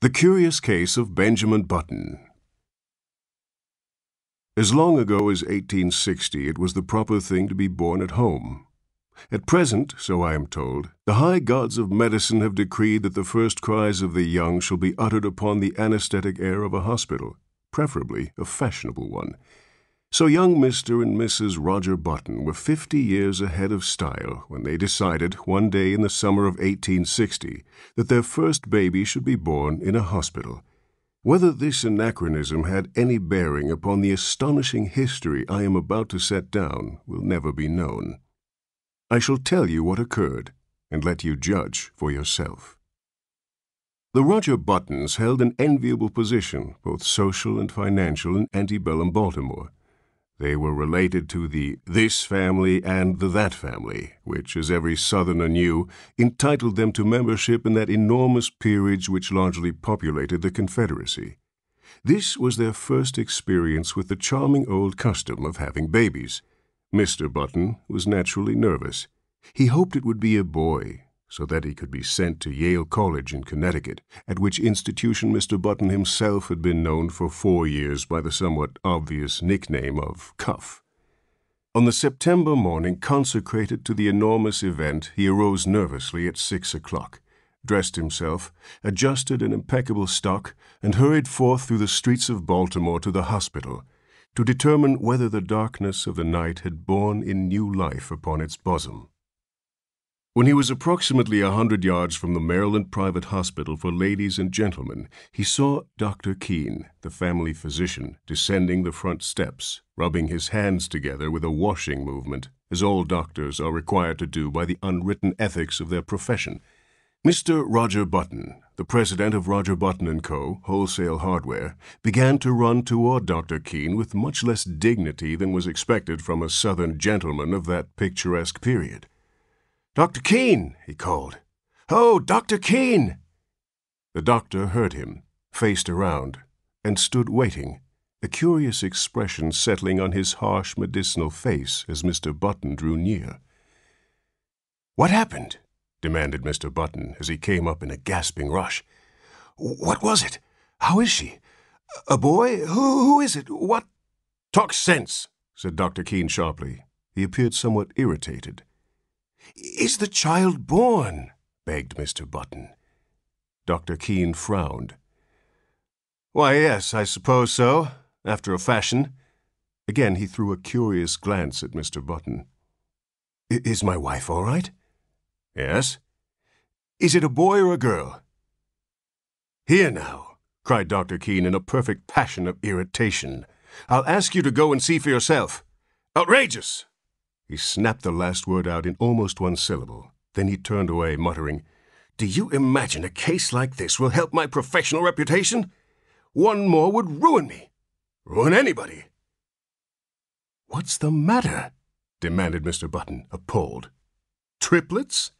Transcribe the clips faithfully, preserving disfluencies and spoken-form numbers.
The Curious Case of Benjamin Button. As long ago as eighteen sixty, it was the proper thing to be born at home. At present, so I am told, the high gods of medicine have decreed that the first cries of the young shall be uttered upon the anesthetic air of a hospital, preferably a fashionable one. So young Mister and Missus Roger Button were fifty years ahead of style when they decided, one day in the summer of eighteen sixty, that their first baby should be born in a hospital. Whether this anachronism had any bearing upon the astonishing history I am about to set down will never be known. I shall tell you what occurred, and let you judge for yourself. The Roger Buttons held an enviable position, both social and financial, in antebellum Baltimore. They were related to the this family and the that family, which, as every Southerner knew, entitled them to membership in that enormous peerage which largely populated the Confederacy. This was their first experience with the charming old custom of having babies. Mister Button was naturally nervous. He hoped it would be a boy, so that he could be sent to Yale College in Connecticut, at which institution Mister Button himself had been known for four years by the somewhat obvious nickname of Cuff. On the September morning consecrated to the enormous event, he arose nervously at six o'clock, dressed himself, adjusted an impeccable stock, and hurried forth through the streets of Baltimore to the hospital, to determine whether the darkness of the night had borne in new life upon its bosom. When he was approximately a hundred yards from the Maryland Private Hospital for Ladies and Gentlemen, he saw Doctor Keene, the family physician, descending the front steps, rubbing his hands together with a washing movement, as all doctors are required to do by the unwritten ethics of their profession. Mister Roger Button, the president of Roger Button and Co., Wholesale Hardware, began to run toward Doctor Keene with much less dignity than was expected from a Southern gentleman of that picturesque period. "Doctor Keene," he called. "Oh, Doctor Keene!" The doctor heard him, faced around, and stood waiting, a curious expression settling on his harsh medicinal face as Mister Button drew near. "What happened?" demanded Mister Button as he came up in a gasping rush. "What was it? How is she? A boy? Who, who is it? What?" "Talk sense," said Doctor Keene sharply. He appeared somewhat irritated. "Is the child born?" begged Mister Button. Doctor Keene frowned. "Why, yes, I suppose so, after a fashion." Again he threw a curious glance at Mister Button. "Is my wife all right?" "Yes." "Is it a boy or a girl?" "Here now," cried Doctor Keene in a perfect passion of irritation. "I'll ask you to go and see for yourself. Outrageous!" He snapped the last word out in almost one syllable. Then he turned away, muttering, "Do you imagine a case like this will help my professional reputation? One more would ruin me. Ruin anybody." "What's the matter?" demanded Mister Button, appalled. "Triplets?"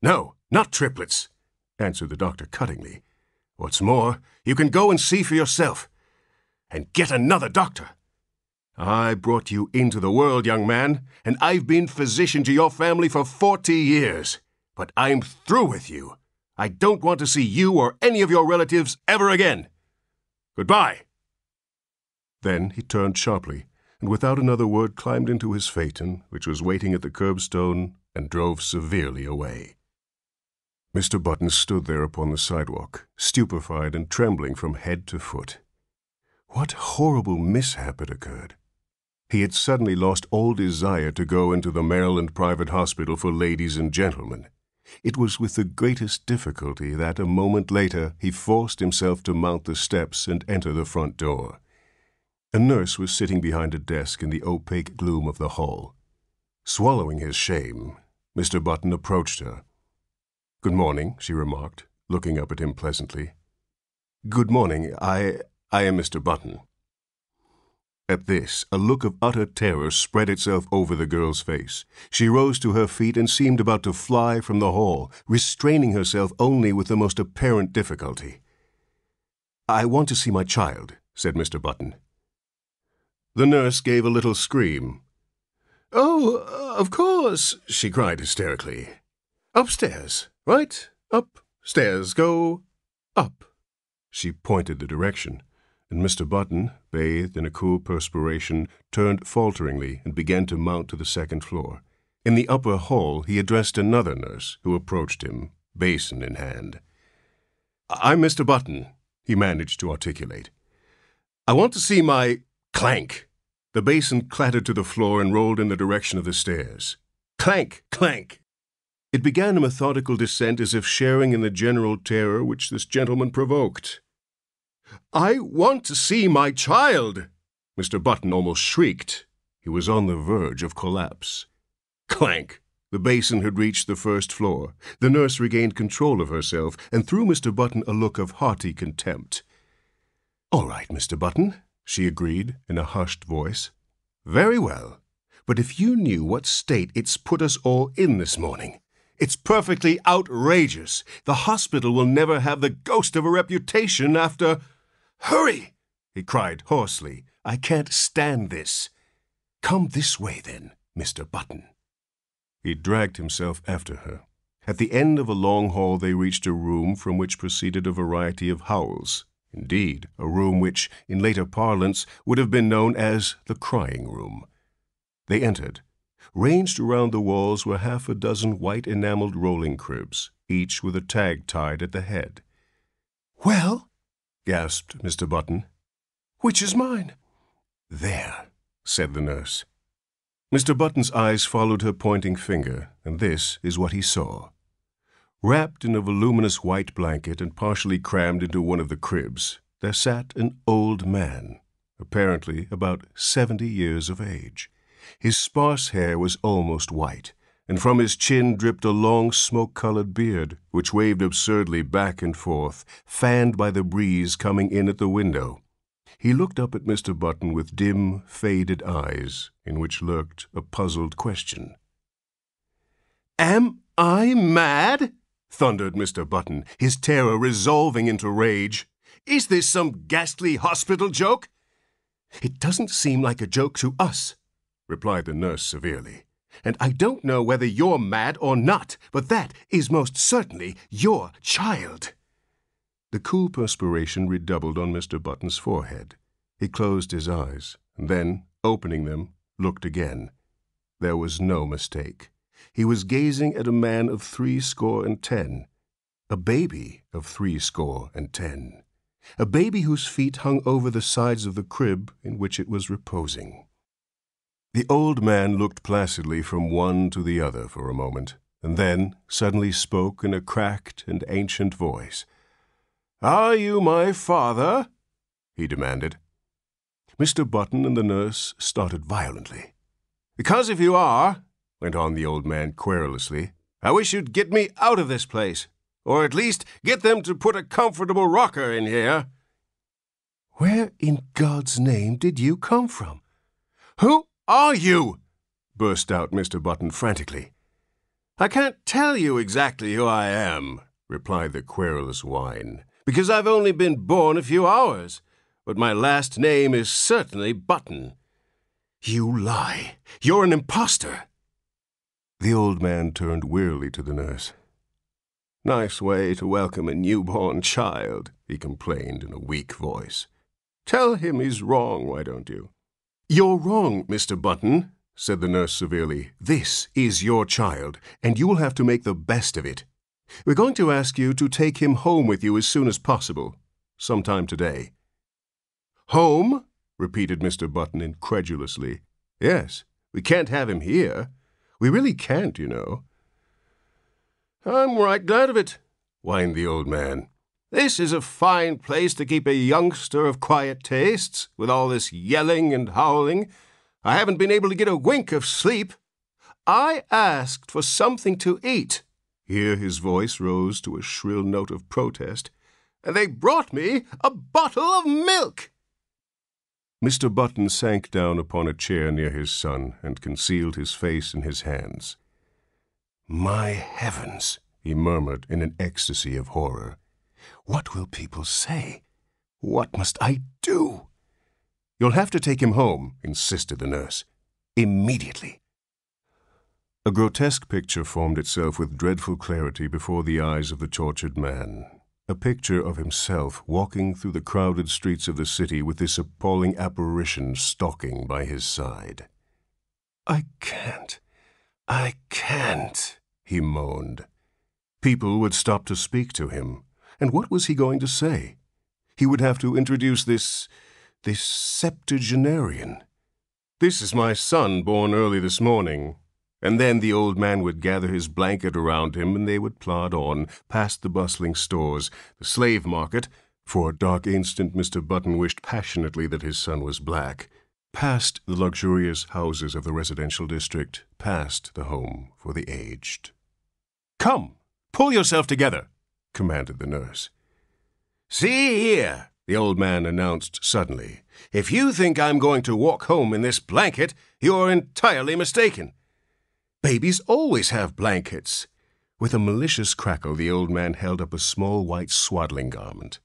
"No, not triplets," answered the doctor cuttingly. "What's more, you can go and see for yourself. And get another doctor. I brought you into the world, young man, and I've been physician to your family for forty years. But I'm through with you. I don't want to see you or any of your relatives ever again. Goodbye." Then he turned sharply, and without another word climbed into his phaeton, which was waiting at the curbstone, and drove severely away. Mister Button stood there upon the sidewalk, stupefied and trembling from head to foot. What horrible mishap had occurred! He had suddenly lost all desire to go into the Maryland Private Hospital for Ladies and Gentlemen. It was with the greatest difficulty that, a moment later, he forced himself to mount the steps and enter the front door. A nurse was sitting behind a desk in the opaque gloom of the hall. Swallowing his shame, Mister Button approached her. "Good morning," she remarked, looking up at him pleasantly. "Good morning, I... I am Mister Button." At this, a look of utter terror spread itself over the girl's face. She rose to her feet and seemed about to fly from the hall, restraining herself only with the most apparent difficulty. "I want to see my child," said Mister Button. The nurse gave a little scream. "Oh, of course," she cried hysterically. "Upstairs, right? Upstairs, go up." She pointed the direction, and Mister Button, bathed in a cool perspiration, turned falteringly and began to mount to the second floor. In the upper hall he addressed another nurse, who approached him, basin in hand. "I'm Mister Button," he managed to articulate. "I want to see my—" Clank! The basin clattered to the floor and rolled in the direction of the stairs. Clank! Clank! It began a methodical descent, as if sharing in the general terror which this gentleman provoked. "I want to see my child!" Mister Button almost shrieked. He was on the verge of collapse. Clank! The basin had reached the first floor. The nurse regained control of herself and threw Mister Button a look of hearty contempt. "All right, Mister Button," she agreed in a hushed voice. "Very well. But if you knew what state it's put us all in this morning. It's perfectly outrageous. The hospital will never have the ghost of a reputation after—" "Hurry!" he cried hoarsely. "I can't stand this." "Come this way, then, Mister Button." He dragged himself after her. At the end of a long hall they reached a room from which proceeded a variety of howls. Indeed, a room which, in later parlance, would have been known as the crying room. They entered. Ranged around the walls were half a dozen white enameled rolling cribs, each with a tag tied at the head. "Well?" gasped Mister Button. "Which is mine?" "There," said the nurse. Mister Button's eyes followed her pointing finger, and this is what he saw. Wrapped in a voluminous white blanket and partially crammed into one of the cribs, there sat an old man, apparently about seventy years of age. His sparse hair was almost white, and from his chin dripped a long smoke-colored beard, which waved absurdly back and forth, fanned by the breeze coming in at the window. He looked up at Mister Button with dim, faded eyes, in which lurked a puzzled question. "Am I mad?" thundered Mister Button, his terror resolving into rage. "Is this some ghastly hospital joke?" "It doesn't seem like a joke to us," replied the nurse severely. "And I don't know whether you're mad or not, but that is most certainly your child." The cool perspiration redoubled on Mister Button's forehead. He closed his eyes, and then, opening them, looked again. There was no mistake. He was gazing at a man of three score and ten, a baby of three score and ten, a baby whose feet hung over the sides of the crib in which it was reposing. The old man looked placidly from one to the other for a moment, and then suddenly spoke in a cracked and ancient voice. "Are you my father?" he demanded. Mister Button and the nurse started violently. "Because if you are," went on the old man querulously, "I wish you'd get me out of this place, or at least get them to put a comfortable rocker in here." "Where in God's name did you come from? Who are you?" burst out Mister Button frantically. "I can't tell you exactly who I am," replied the querulous whine, "because I've only been born a few hours, but my last name is certainly Button." "You lie. You're an imposter." The old man turned wearily to the nurse. "Nice way to welcome a newborn child," he complained in a weak voice. "Tell him he's wrong, why don't you?" "You're wrong, Mister Button," said the nurse severely. "This is your child, and you will have to make the best of it. We're going to ask you to take him home with you as soon as possible, sometime today." "Home?" repeated Mister Button incredulously. "Yes, we can't have him here. We really can't, you know." "I'm right glad of it," whined the old man. "This is a fine place to keep a youngster of quiet tastes, with all this yelling and howling. I haven't been able to get a wink of sleep. I asked for something to eat." Here his voice rose to a shrill note of protest. "And they brought me a bottle of milk." Mister Button sank down upon a chair near his son and concealed his face in his hands. "My heavens," he murmured in an ecstasy of horror. "What will people say? What must I do?" "You'll have to take him home," insisted the nurse. "Immediately." A grotesque picture formed itself with dreadful clarity before the eyes of the tortured man. a picture of himself walking through the crowded streets of the city with this appalling apparition stalking by his side. "I can't, I can't," he moaned. People would stop to speak to him, and what was he going to say? He would have to introduce this, this septuagenarian. "This is my son, born early this morning." And then the old man would gather his blanket around him, and they would plod on, past the bustling stores, the slave market, for a dark instant Mister Button wished passionately that his son was black, past the luxurious houses of the residential district, past the home for the aged. "Come, pull yourself together," commanded the nurse. "See here," the old man announced suddenly, "if you think I'm going to walk home in this blanket, you're entirely mistaken. Babies always have blankets." With a malicious crackle, the old man held up a small white swaddling garment.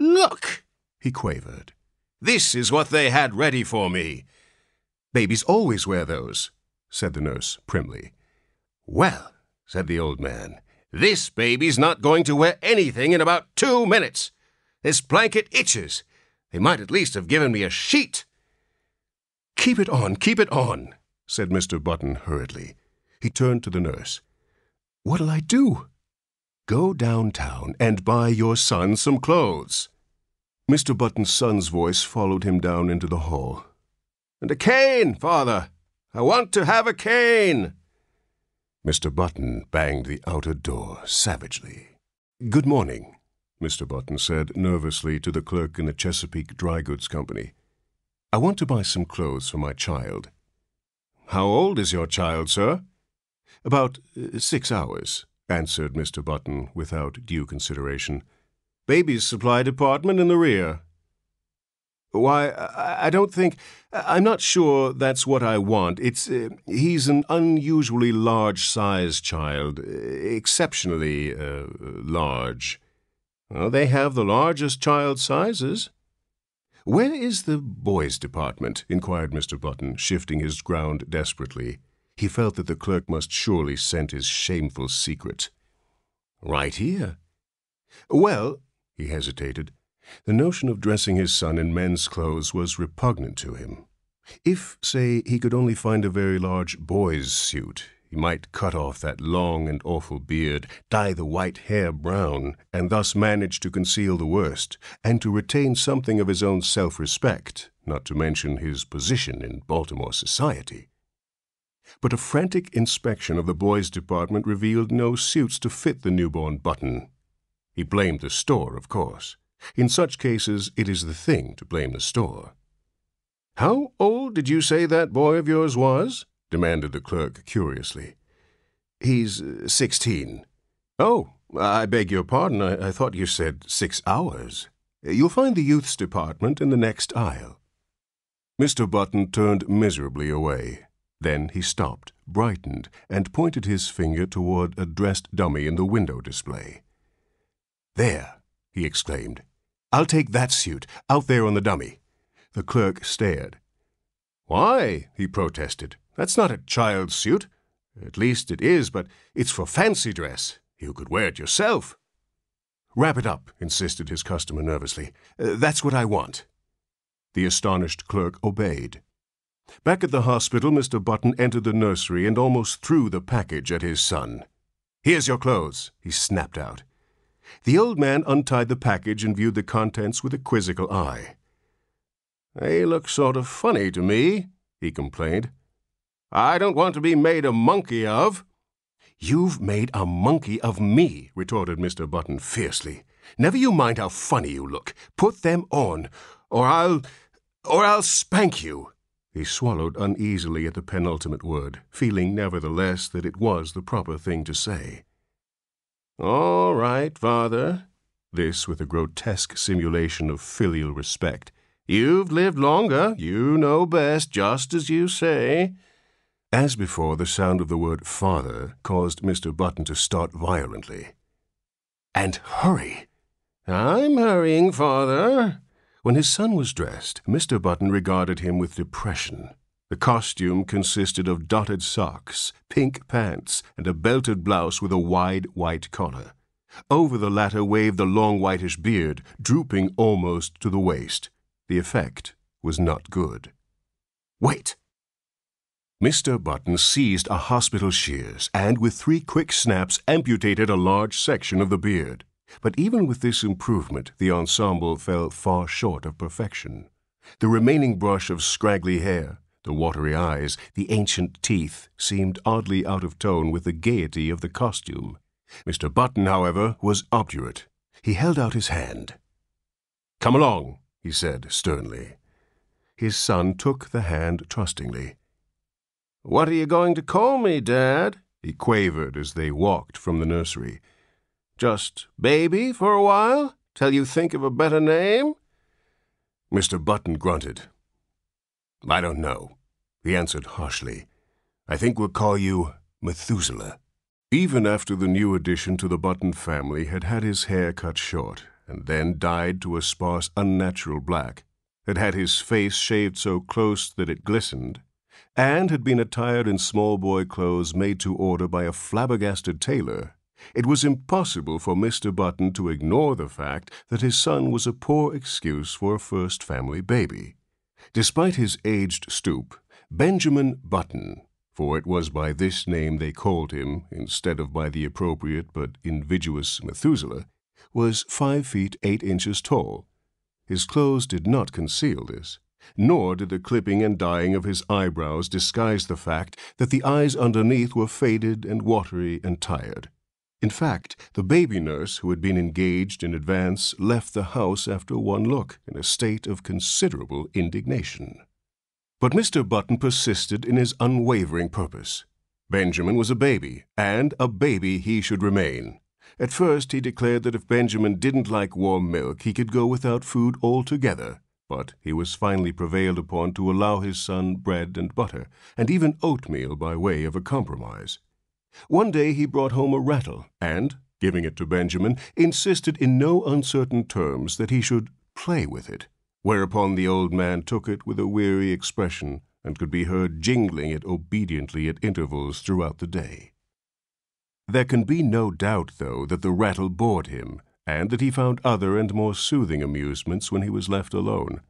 "Look," he quavered, "this is what they had ready for me." "Babies always wear those," said the nurse primly. "Well," said the old man, "this baby's not going to wear anything in about two minutes. This blanket itches. They might at least have given me a sheet." "Keep it on, keep it on," said Mister Button hurriedly. He turned to the nurse. "What'll I do?" "Go downtown and buy your son some clothes." Mister Button's son's voice followed him down into the hall. "And a cane, father! I want to have a cane!" Mister Button banged the outer door savagely. "Good morning," Mister Button said nervously to the clerk in the Chesapeake Dry Goods Company. "I want to buy some clothes for my child." "How old is your child, sir?" "About uh, six hours," answered Mister Button without due consideration. "Baby's supply department in the rear." "Why, I, I don't think, I'm not sure that's what I want. It's, uh, he's an unusually large-sized child, exceptionally uh, large." "Well, they have the largest child sizes." "Where is the boys' department?" inquired Mister Button, shifting his ground desperately. He felt that the clerk must surely scent his shameful secret. "Right here." "Well," he hesitated. The notion of dressing his son in men's clothes was repugnant to him. If, say, he could only find a very large boy's suit, he might cut off that long and awful beard, dye the white hair brown, and thus manage to conceal the worst, and to retain something of his own self-respect, not to mention his position in Baltimore society. But a frantic inspection of the boys' department revealed no suits to fit the newborn Button. He blamed the store, of course. In such cases, it is the thing to blame the store. "How old did you say that boy of yours was?" demanded the clerk curiously. "He's uh, sixteen. "Oh, I beg your pardon. I, I thought you said six hours. You'll find the youth's department in the next aisle." Mister Button turned miserably away. Then he stopped, brightened, and pointed his finger toward a dressed dummy in the window display. "There," he exclaimed. "I'll take that suit, out there on the dummy." The clerk stared. "Why?" he protested. "That's not a child's suit. At least it is, but it's for fancy dress. You could wear it yourself." "Wrap it up," insisted his customer nervously. Uh, "That's what I want." The astonished clerk obeyed. Back at the hospital, Mister Button entered the nursery and almost threw the package at his son. "Here's your clothes," he snapped out. The old man untied the package and viewed the contents with a quizzical eye. "They look sort of funny to me," he complained. "I don't want to be made a monkey of." "You've made a monkey of me," retorted Mister Button fiercely. "Never you mind how funny you look. Put them on, or I'll, or I'll spank you." He swallowed uneasily at the penultimate word, feeling nevertheless that it was the proper thing to say. "All right, father." This with a grotesque simulation of filial respect. "You've lived longer. You know best, just as you say." As before, the sound of the word "father" caused Mister Button to start violently. "And hurry!" "I'm hurrying, father." When his son was dressed, Mister Button regarded him with depression. The costume consisted of dotted socks, pink pants, and a belted blouse with a wide white collar. Over the latter waved a long whitish beard, drooping almost to the waist. The effect was not good. Wait! Mister Button seized a hospital shears and, with three quick snaps, amputated a large section of the beard. But even with this improvement, the ensemble fell far short of perfection. The remaining brush of scraggly hair, the watery eyes, the ancient teeth, seemed oddly out of tone with the gaiety of the costume. Mister Button, however, was obdurate. He held out his hand. "Come along," he said sternly. His son took the hand trustingly. "What are you going to call me, Dad?" he quavered as they walked from the nursery. "Just baby for a while, till you think of a better name?" Mister Button grunted. "I don't know," he answered harshly. "I think we'll call you Methuselah." Even after the new addition to the Button family had had his hair cut short and then dyed to a sparse, unnatural black, had had his face shaved so close that it glistened, and had been attired in small boy clothes made to order by a flabbergasted tailor, it was impossible for Mister Button to ignore the fact that his son was a poor excuse for a first family baby. Despite his aged stoop, Benjamin Button, for it was by this name they called him instead of by the appropriate but invidious Methuselah, was five feet eight inches tall. His clothes did not conceal this, nor did the clipping and dyeing of his eyebrows disguise the fact that the eyes underneath were faded and watery and tired. In fact, the baby nurse who had been engaged in advance left the house after one look in a state of considerable indignation. But Mister Button persisted in his unwavering purpose. Benjamin was a baby, and a baby he should remain. At first he declared that if Benjamin didn't like warm milk, he could go without food altogether, but he was finally prevailed upon to allow his son bread and butter, and even oatmeal by way of a compromise. One day he brought home a rattle and, giving it to Benjamin, insisted in no uncertain terms that he should play with it, whereupon the old man took it with a weary expression and could be heard jingling it obediently at intervals throughout the day. There can be no doubt, though, that the rattle bored him, and that he found other and more soothing amusements when he was left alone.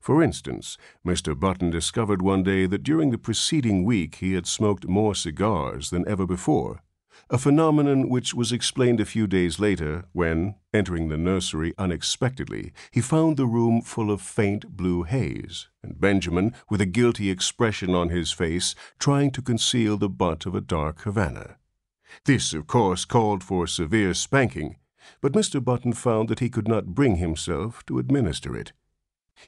For instance, Mister Button discovered one day that during the preceding week he had smoked more cigars than ever before, a phenomenon which was explained a few days later when, entering the nursery unexpectedly, he found the room full of faint blue haze, and Benjamin, with a guilty expression on his face, trying to conceal the butt of a dark Havana. This, of course, called for severe spanking, but Mister Button found that he could not bring himself to administer it.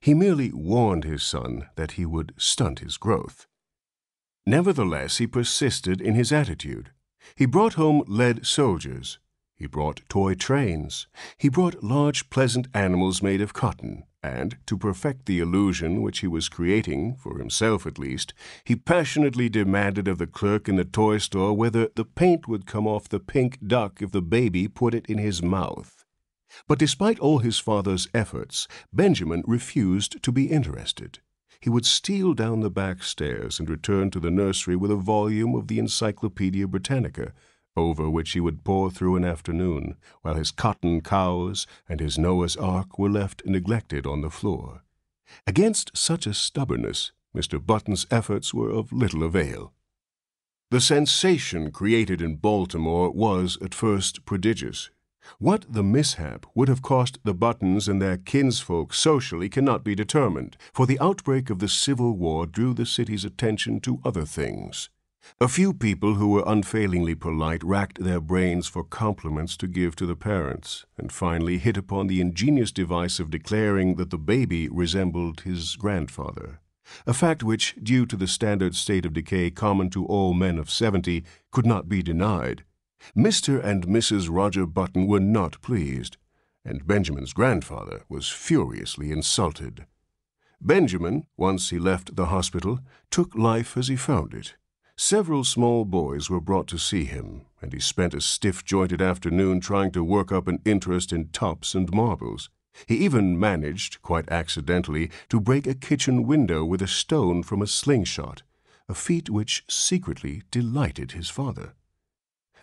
He merely warned his son that he would stunt his growth. Nevertheless, he persisted in his attitude. He brought home lead soldiers. He brought toy trains. He brought large, pleasant animals made of cotton. And, to perfect the illusion which he was creating, for himself at least, he passionately demanded of the clerk in the toy store whether the paint would come off the pink duck if the baby put it in his mouth. But despite all his father's efforts, Benjamin refused to be interested. He would steal down the back stairs and return to the nursery with a volume of the Encyclopaedia Britannica, over which he would pore through an afternoon, while his cotton cows and his Noah's Ark were left neglected on the floor. Against such a stubbornness, Mister Button's efforts were of little avail. The sensation created in Baltimore was at first prodigious. What the mishap would have cost the Buttons and their kinsfolk socially cannot be determined, for the outbreak of the Civil War drew the city's attention to other things. A few people who were unfailingly polite racked their brains for compliments to give to the parents, and finally hit upon the ingenious device of declaring that the baby resembled his grandfather, a fact which, due to the standard state of decay common to all men of seventy, could not be denied. Mister and Missus Roger Button were not pleased, and Benjamin's grandfather was furiously insulted. Benjamin, once he left the hospital, took life as he found it. Several small boys were brought to see him, and he spent a stiff-jointed afternoon trying to work up an interest in tops and marbles. He even managed, quite accidentally, to break a kitchen window with a stone from a slingshot, a feat which secretly delighted his father.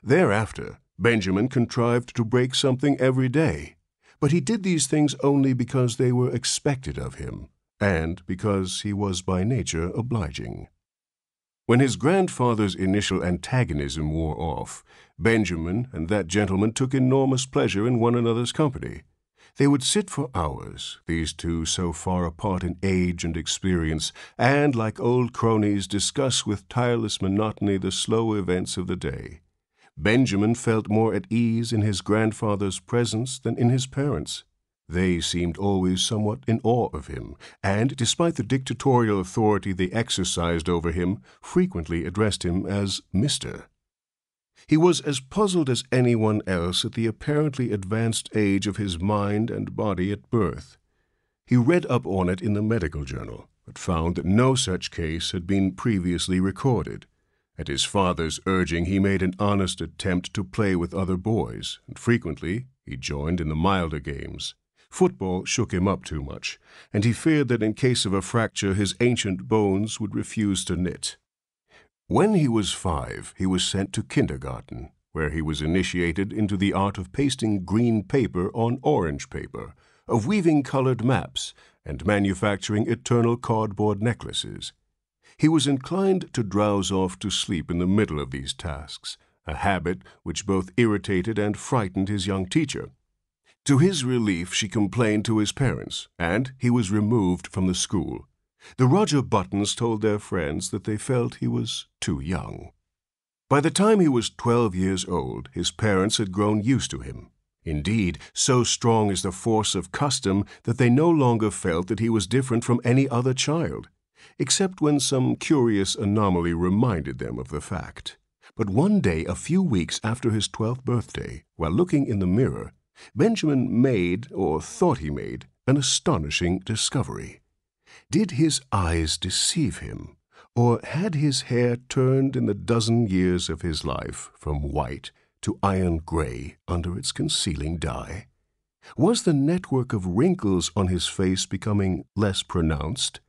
Thereafter, Benjamin contrived to break something every day, but he did these things only because they were expected of him, and because he was by nature obliging. When his grandfather's initial antagonism wore off, Benjamin and that gentleman took enormous pleasure in one another's company. They would sit for hours, these two so far apart in age and experience, and, like old cronies, discuss with tireless monotony the slow events of the day. Benjamin felt more at ease in his grandfather's presence than in his parents'. They seemed always somewhat in awe of him, and, despite the dictatorial authority they exercised over him, frequently addressed him as Mister He was as puzzled as anyone else at the apparently advanced age of his mind and body at birth. He read up on it in the medical journal, but found that no such case had been previously recorded. At his father's urging, he made an honest attempt to play with other boys, and frequently he joined in the milder games. Football shook him up too much, and he feared that in case of a fracture his ancient bones would refuse to knit. When he was five, he was sent to kindergarten, where he was initiated into the art of pasting green paper on orange paper, of weaving colored maps, and manufacturing eternal cardboard necklaces. He was inclined to drowse off to sleep in the middle of these tasks, a habit which both irritated and frightened his young teacher. To his relief, she complained to his parents, and he was removed from the school. The Roger Buttons told their friends that they felt he was too young. By the time he was twelve years old, his parents had grown used to him. Indeed, so strong is the force of custom that they no longer felt that he was different from any other child, except when some curious anomaly reminded them of the fact. But one day, a few weeks after his twelfth birthday, while looking in the mirror, Benjamin made, or thought he made, an astonishing discovery. Did his eyes deceive him, or had his hair turned in the dozen years of his life from white to iron gray under its concealing dye? Was the network of wrinkles on his face becoming less pronounced?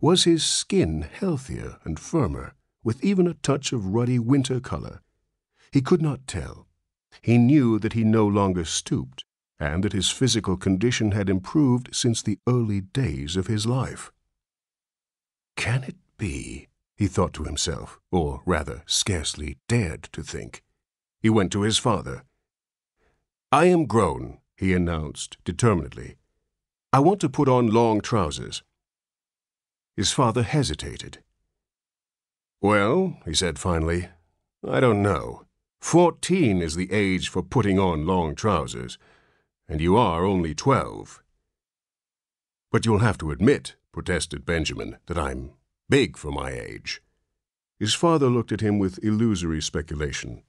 Was his skin healthier and firmer, with even a touch of ruddy winter color? He could not tell. He knew that he no longer stooped, and that his physical condition had improved since the early days of his life. Can it be, he thought to himself, or rather scarcely dared to think. He went to his father. I am grown, he announced determinedly. I want to put on long trousers. His father hesitated. Well, he said finally, I don't know. Fourteen is the age for putting on long trousers, and you are only twelve. But you'll have to admit, protested Benjamin, that I'm big for my age. His father looked at him with illusory speculation.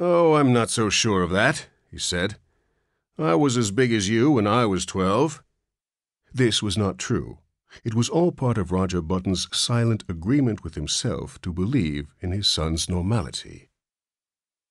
Oh, I'm not so sure of that, he said. I was as big as you when I was twelve. This was not true. It was all part of Roger Button's silent agreement with himself to believe in his son's normality.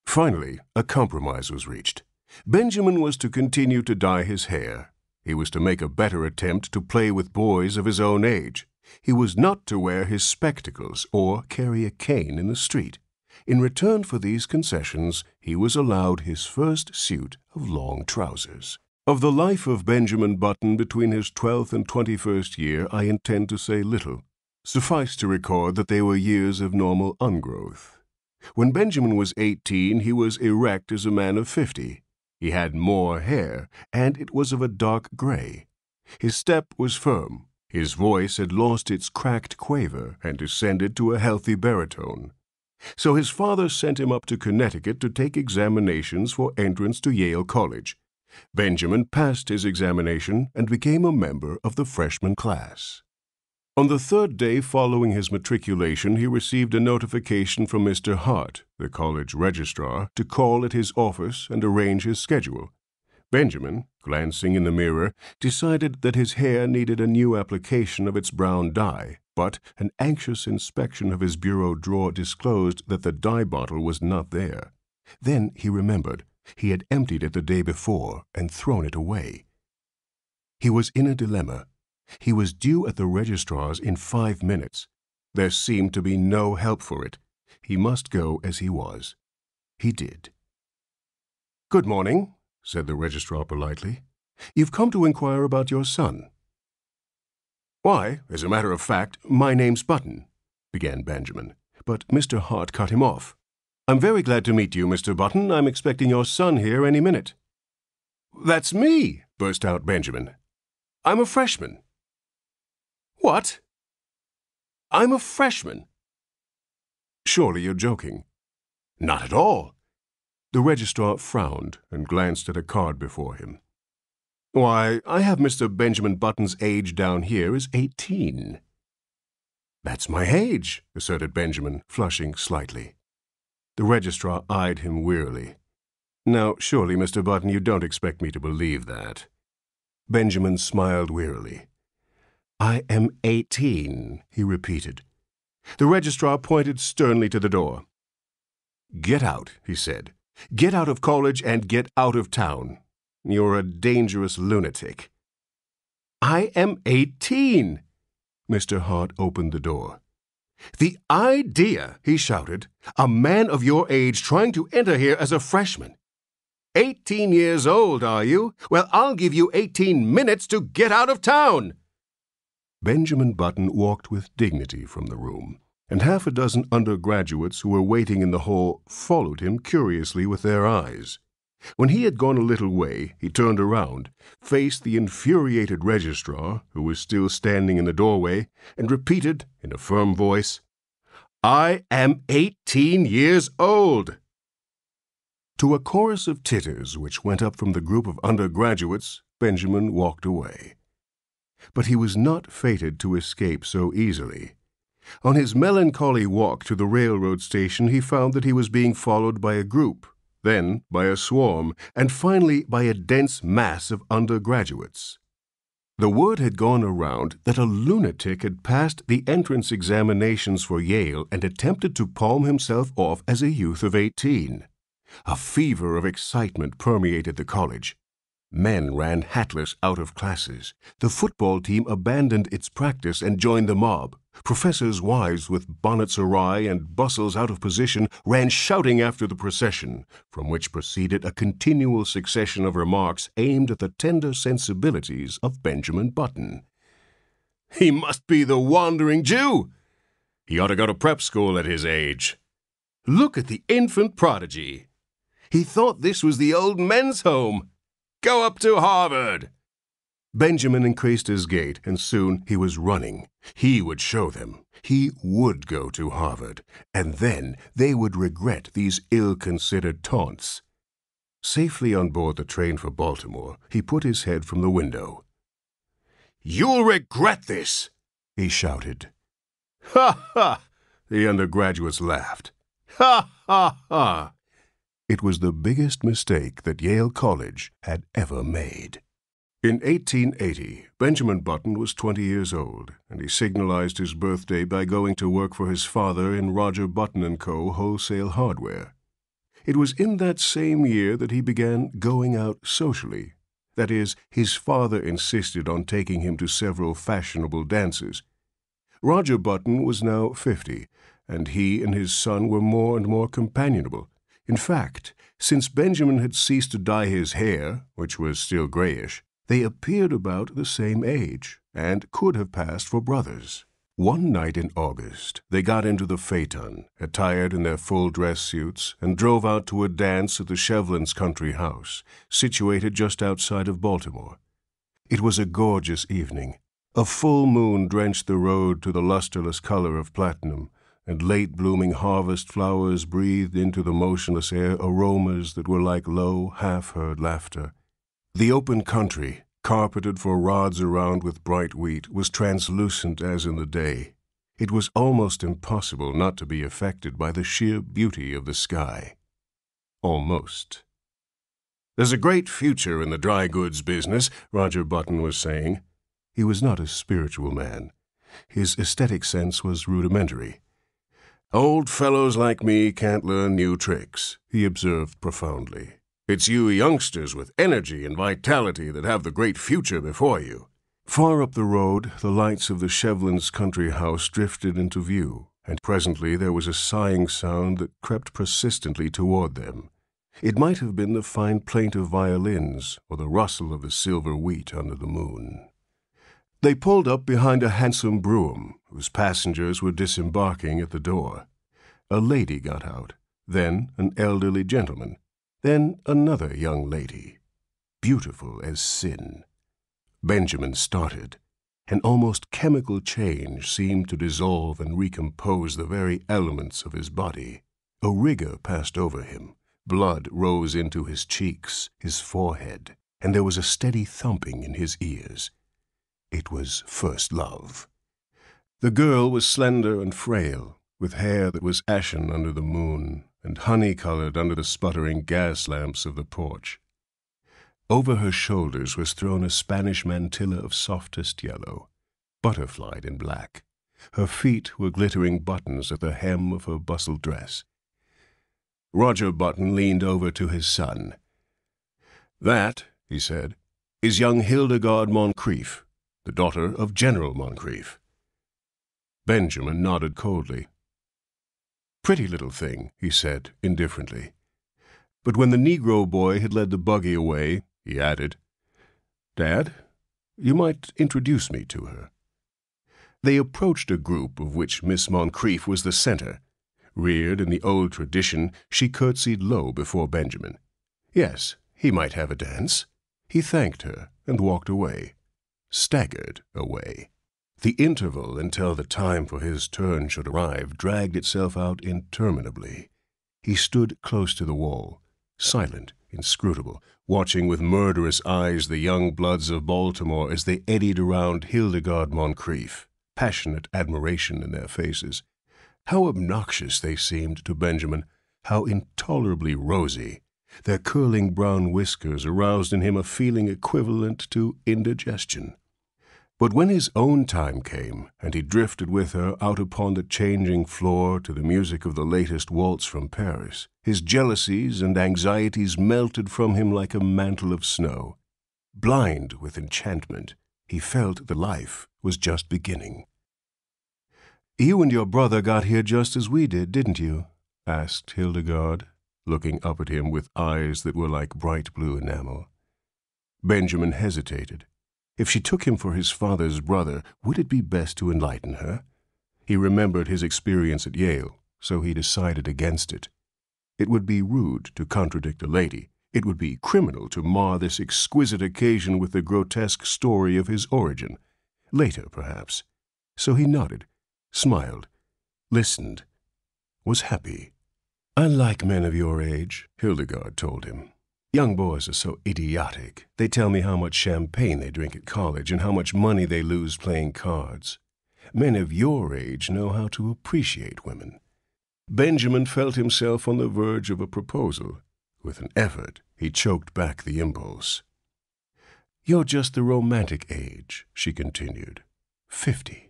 Finally, a compromise was reached. Benjamin was to continue to dye his hair. He was to make a better attempt to play with boys of his own age. He was not to wear his spectacles or carry a cane in the street. In return for these concessions, he was allowed his first suit of long trousers. Of the life of Benjamin Button between his twelfth and twenty-first year, I intend to say little. Suffice to record that they were years of normal ungrowth. When Benjamin was eighteen, he was erect as a man of fifty. He had more hair, and it was of a dark gray. His step was firm. His voice had lost its cracked quaver and descended to a healthy baritone. So his father sent him up to Connecticut to take examinations for entrance to Yale College. Benjamin passed his examination and became a member of the freshman class. On the third day following his matriculation, he received a notification from Mister Hart, the college registrar, to call at his office and arrange his schedule. Benjamin, glancing in the mirror, decided that his hair needed a new application of its brown dye, but an anxious inspection of his bureau drawer disclosed that the dye bottle was not there. Then he remembered he had emptied it the day before and thrown it away. He was in a dilemma. He was due at the registrar's in five minutes. There seemed to be no help for it. He must go as he was. He did. "Good morning," said the registrar politely. "You've come to inquire about your son." "Why, as a matter of fact, my name's Button," began Benjamin, but Mister Hart cut him off. "I'm very glad to meet you, Mister Button. I'm expecting your son here any minute." "That's me," burst out Benjamin. "I'm a freshman." "What?" "I'm a freshman." "Surely you're joking." "Not at all." The registrar frowned and glanced at a card before him. "Why, I have Mister Benjamin Button's age down here as eighteen. "That's my age," asserted Benjamin, flushing slightly. The registrar eyed him wearily. "Now, surely, Mister Button, you don't expect me to believe that." Benjamin smiled wearily. "I am eighteen," he repeated. The registrar pointed sternly to the door. "Get out," he said. "Get out of college and get out of town. You're a dangerous lunatic." "I am eighteen." Mister Hart opened the door. "The idea," he shouted, "a man of your age trying to enter here as a freshman. Eighteen years old, are you? Well, I'll give you eighteen minutes to get out of town." Benjamin Button walked with dignity from the room, and half a dozen undergraduates who were waiting in the hall followed him curiously with their eyes. When he had gone a little way, he turned around, faced the infuriated registrar, who was still standing in the doorway, and repeated, in a firm voice, "I am eighteen years old." To a chorus of titters which went up from the group of undergraduates, Benjamin walked away. But he was not fated to escape so easily. On his melancholy walk to the railroad station, he found that he was being followed by a group, then by a swarm, and finally by a dense mass of undergraduates. The word had gone around that a lunatic had passed the entrance examinations for Yale and attempted to palm himself off as a youth of eighteen. A fever of excitement permeated the college. Men ran hatless out of classes. The football team abandoned its practice and joined the mob. Professors' wives with bonnets awry and bustles out of position ran shouting after the procession, from which proceeded a continual succession of remarks aimed at the tender sensibilities of Benjamin Button. "He must be the wandering Jew. He ought to go to prep school at his age. Look at the infant prodigy. He thought this was the old men's home. Go up to Harvard." Benjamin increased his gait, and soon he was running. He would show them. He would go to Harvard, and then they would regret these ill-considered taunts. Safely on board the train for Baltimore, he put his head from the window. "You'll regret this," he shouted. "Ha, ha!" the undergraduates laughed. "Ha, ha, ha!" It was the biggest mistake that Yale College had ever made. In eighteen eighty, Benjamin Button was twenty years old, and he signalized his birthday by going to work for his father in Roger Button and Co. wholesale hardware. It was in that same year that he began going out socially. That is, his father insisted on taking him to several fashionable dances. Roger Button was now fifty, and he and his son were more and more companionable. In fact, since Benjamin had ceased to dye his hair, which was still grayish, they appeared about the same age, and could have passed for brothers. One night in August, they got into the phaeton, attired in their full-dress suits, and drove out to a dance at the Chevalins' country house, situated just outside of Baltimore. It was a gorgeous evening. A full moon drenched the road to the lusterless color of platinum, and late-blooming harvest flowers breathed into the motionless air aromas that were like low, half-heard laughter. The open country, carpeted for rods around with bright wheat, was translucent as in the day. It was almost impossible not to be affected by the sheer beauty of the sky. Almost. "There's a great future in the dry goods business," Roger Button was saying. He was not a spiritual man. His aesthetic sense was rudimentary. "Old fellows like me can't learn new tricks," he observed profoundly. "It's you youngsters with energy and vitality that have the great future before you." Far up the road, the lights of the Chevalins' country house drifted into view, and presently there was a sighing sound that crept persistently toward them. It might have been the fine plaint of violins or the rustle of the silver wheat under the moon. They pulled up behind a handsome brougham, whose passengers were disembarking at the door. A lady got out, then an elderly gentleman, then another young lady, beautiful as sin. Benjamin started. An almost chemical change seemed to dissolve and recompose the very elements of his body. A rigor passed over him. Blood rose into his cheeks, his forehead, and there was a steady thumping in his ears. It was first love. The girl was slender and frail, with hair that was ashen under the moon and honey-colored under the sputtering gas lamps of the porch. Over her shoulders was thrown a Spanish mantilla of softest yellow, butterflied in black. Her feet were glittering buttons at the hem of her bustle dress. Roger Button leaned over to his son. "That," he said, "is young Hildegarde Moncrief, the daughter of General Moncrief." Benjamin nodded coldly. "Pretty little thing," he said indifferently. But when the Negro boy had led the buggy away, he added, "Dad, you might introduce me to her." They approached a group of which Miss Moncrief was the center. Reared in the old tradition, she curtsied low before Benjamin. Yes, he might have a dance. He thanked her and walked away, staggered away. The interval until the time for his turn should arrive dragged itself out interminably. He stood close to the wall, silent, inscrutable, watching with murderous eyes the young bloods of Baltimore as they eddied around Hildegarde Moncrief, passionate admiration in their faces. How obnoxious they seemed to Benjamin, how intolerably rosy. Their curling brown whiskers aroused in him a feeling equivalent to indigestion. But when his own time came, and he drifted with her out upon the changing floor to the music of the latest waltz from Paris, his jealousies and anxieties melted from him like a mantle of snow. Blind with enchantment, he felt the life was just beginning. "You and your brother got here just as we did, didn't you?" asked Hildegarde, looking up at him with eyes that were like bright blue enamel. Benjamin hesitated. If she took him for his father's brother, would it be best to enlighten her? He remembered his experience at Yale, so he decided against it. It would be rude to contradict a lady. It would be criminal to mar this exquisite occasion with the grotesque story of his origin. Later, perhaps. So he nodded, smiled, listened, was happy. "I like men of your age," Hildegarde told him. "Young boys are so idiotic. They tell me how much champagne they drink at college and how much money they lose playing cards. Men of your age know how to appreciate women." Benjamin felt himself on the verge of a proposal. With an effort, he choked back the impulse. "You're just the romantic age," she continued. Fifty.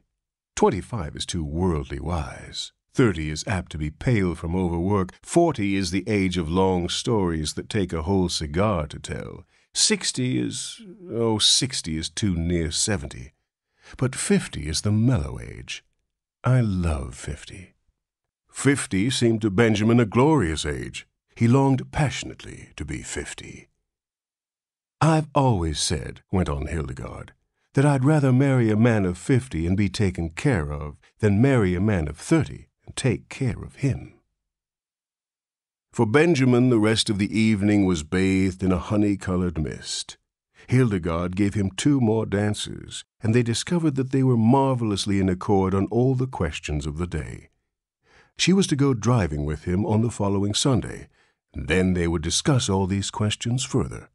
Twenty-five is too worldly wise. Thirty is apt to be pale from overwork. Forty is the age of long stories that take a whole cigar to tell. Sixty is, oh, sixty is too near seventy. But fifty is the mellow age. I love fifty. Fifty seemed to Benjamin a glorious age. He longed passionately to be fifty. "I've always said," went on Hildegarde, "that I'd rather marry a man of fifty and be taken care of than marry a man of thirty. Take care of him." For Benjamin, the rest of the evening was bathed in a honey-colored mist. Hildegarde gave him two more dances, and they discovered that they were marvelously in accord on all the questions of the day. She was to go driving with him on the following Sunday, and then they would discuss all these questions further.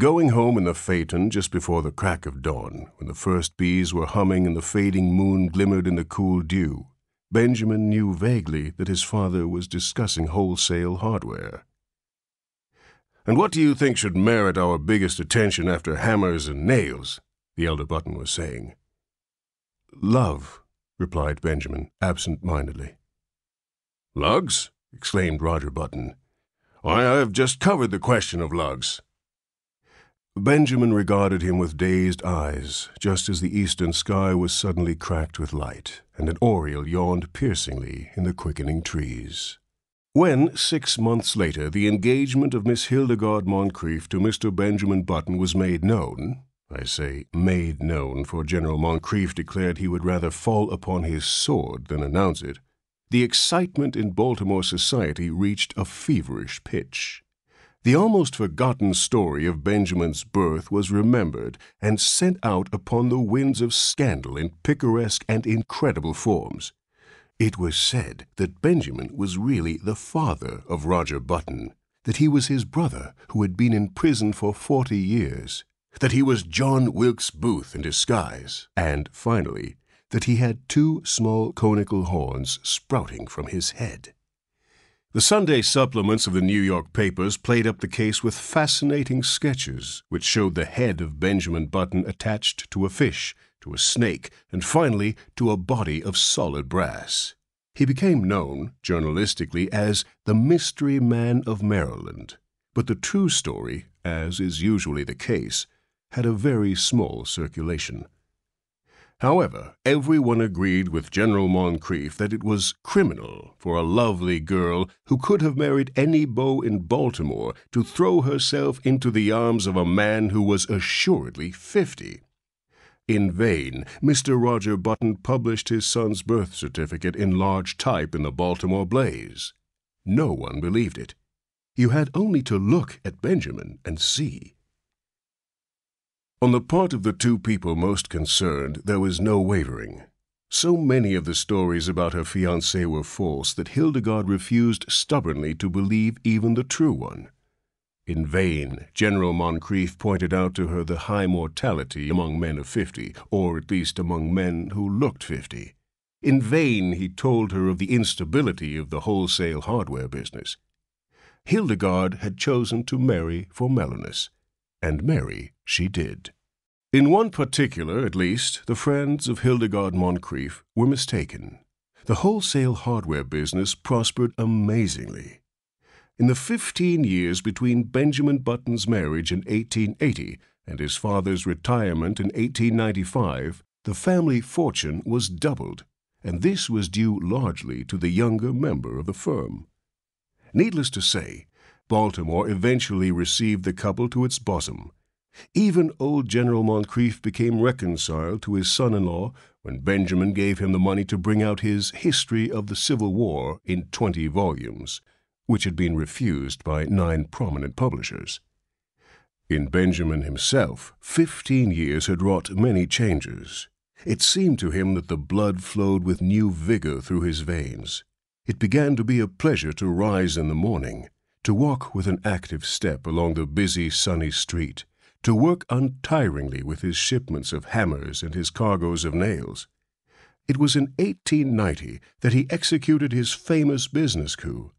Going home in the phaeton just before the crack of dawn, when the first bees were humming and the fading moon glimmered in the cool dew, Benjamin knew vaguely that his father was discussing wholesale hardware. "And what do you think should merit our biggest attention after hammers and nails?" the elder Button was saying. "Love," replied Benjamin absent-mindedly. "Lugs?" exclaimed Roger Button. "Why, I have just covered the question of lugs." Benjamin regarded him with dazed eyes, just as the eastern sky was suddenly cracked with light, and an oriole yawned piercingly in the quickening trees. When, six months later, the engagement of Miss Hildegarde Moncrief to Mister Benjamin Button was made known, I say made known, for General Moncrief declared he would rather fall upon his sword than announce it, the excitement in Baltimore society reached a feverish pitch. The almost forgotten story of Benjamin's birth was remembered and sent out upon the winds of scandal in picaresque and incredible forms. It was said that Benjamin was really the father of Roger Button, that he was his brother who had been in prison for forty years, that he was John Wilkes Booth in disguise, and, finally, that he had two small conical horns sprouting from his head. The Sunday supplements of the New York papers played up the case with fascinating sketches, which showed the head of Benjamin Button attached to a fish, to a snake, and finally to a body of solid brass. He became known, journalistically, as the Mystery Man of Maryland, but the true story, as is usually the case, had a very small circulation. However, everyone agreed with General Moncrief that it was criminal for a lovely girl who could have married any beau in Baltimore to throw herself into the arms of a man who was assuredly fifty. In vain, Mister Roger Button published his son's birth certificate in large type in the Baltimore Blaze. No one believed it. You had only to look at Benjamin and see. On the part of the two people most concerned, there was no wavering. So many of the stories about her fiancé were false that Hildegarde refused stubbornly to believe even the true one. In vain, General Moncrief pointed out to her the high mortality among men of fifty, or at least among men who looked fifty. In vain, he told her of the instability of the wholesale hardware business. Hildegarde had chosen to marry for mellowness. And marry she did. In one particular, at least, the friends of Hildegarde Moncrief were mistaken. The wholesale hardware business prospered amazingly. In the fifteen years between Benjamin Button's marriage in eighteen eighty and his father's retirement in eighteen ninety-five, the family fortune was doubled, and this was due largely to the younger member of the firm. Needless to say, Baltimore eventually received the couple to its bosom. Even old General Moncrief became reconciled to his son-in-law when Benjamin gave him the money to bring out his History of the Civil War in twenty volumes, which had been refused by nine prominent publishers. In Benjamin himself, fifteen years had wrought many changes. It seemed to him that the blood flowed with new vigor through his veins. It began to be a pleasure to rise in the morning, to walk with an active step along the busy, sunny street, to work untiringly with his shipments of hammers and his cargoes of nails. It was in eighteen ninety that he executed his famous business coup.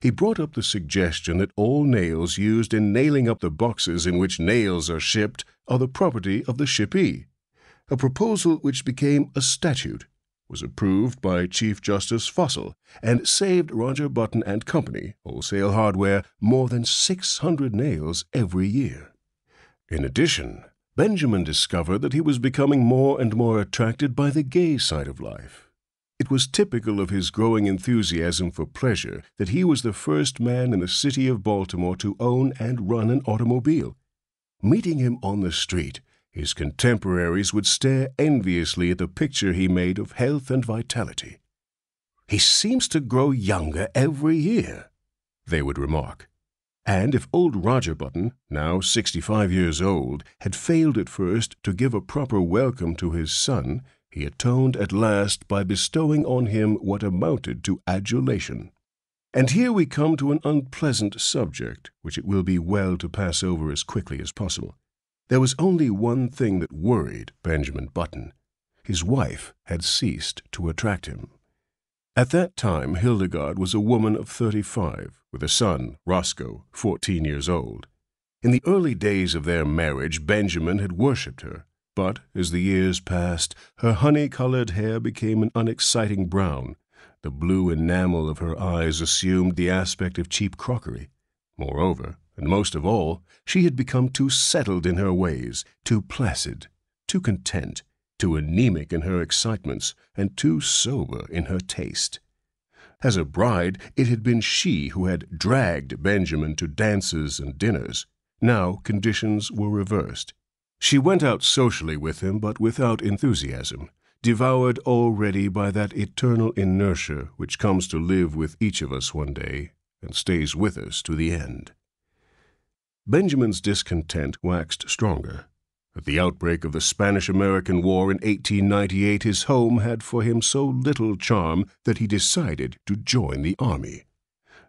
He brought up the suggestion that all nails used in nailing up the boxes in which nails are shipped are the property of the shippee, a proposal which became a statute, was approved by Chief Justice Fossil, and saved Roger Button and Company, wholesale hardware, more than six hundred nails every year. In addition, Benjamin discovered that he was becoming more and more attracted by the gay side of life. It was typical of his growing enthusiasm for pleasure that he was the first man in the city of Baltimore to own and run an automobile. Meeting him on the street, his contemporaries would stare enviously at the picture he made of health and vitality. "He seems to grow younger every year," they would remark. And if old Roger Button, now sixty-five years old, had failed at first to give a proper welcome to his son, he atoned at last by bestowing on him what amounted to adulation. And here we come to an unpleasant subject, which it will be well to pass over as quickly as possible. There was only one thing that worried Benjamin Button. His wife had ceased to attract him. At that time, Hildegarde was a woman of thirty-five, with a son, Roscoe, fourteen years old. In the early days of their marriage, Benjamin had worshipped her, but as the years passed, her honey-colored hair became an unexciting brown. The blue enamel of her eyes assumed the aspect of cheap crockery. Moreover, and most of all, she had become too settled in her ways, too placid, too content, too anemic in her excitements, and too sober in her taste. As a bride, it had been she who had dragged Benjamin to dances and dinners. Now conditions were reversed. She went out socially with him, but without enthusiasm, devoured already by that eternal inertia which comes to live with each of us one day and stays with us to the end. Benjamin's discontent waxed stronger. At the outbreak of the Spanish-American War in eighteen ninety-eight, his home had for him so little charm that he decided to join the army.